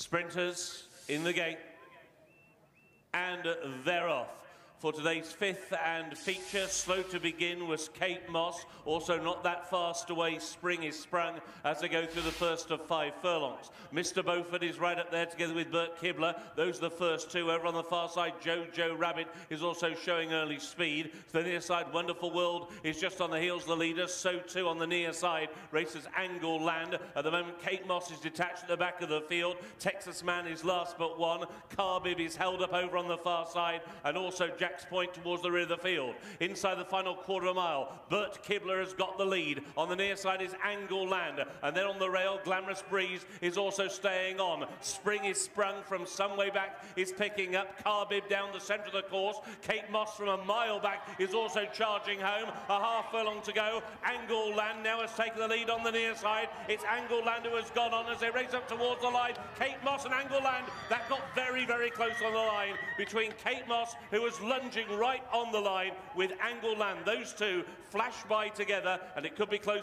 Sprinters in the gate. And they're off. For today's fifth and feature, slow to begin was Kape Moss, also not that fast away, Spring is Sprung, as they go through the first of 5 furlongs. Mr. Beaufort is right up there together with Bert Kibler. Those are the first two. Over on the far side, Jojo Rabbit is also showing early speed. To the near side, Wonderful World is just on the heels of the leader. So too on the near side races Angle Land. At the moment, Kape Moss is detached at the back of the field. Texas Man is last but one. Carbib is held up over on the far side, and also Jack Point towards the rear of the field. Inside the final quarter of a mile, Bert Kibler has got the lead. On the near side is Angle Land, and then on the rail, Glamorous Breeze is also staying on. Spring is Sprung from some way back is picking up. Carbib down the centre of the course. Kape Moss from a mile back is also charging home. A half furlong to go. Angle Land now has taken the lead on the near side. It's Angle Land who has gone on as they race up towards the line. Kape Moss and Angle Land, that got very, very close on the line between Kape Moss, who was lunging right on the line, with Angle Land. Those two flash by together, and it could be close.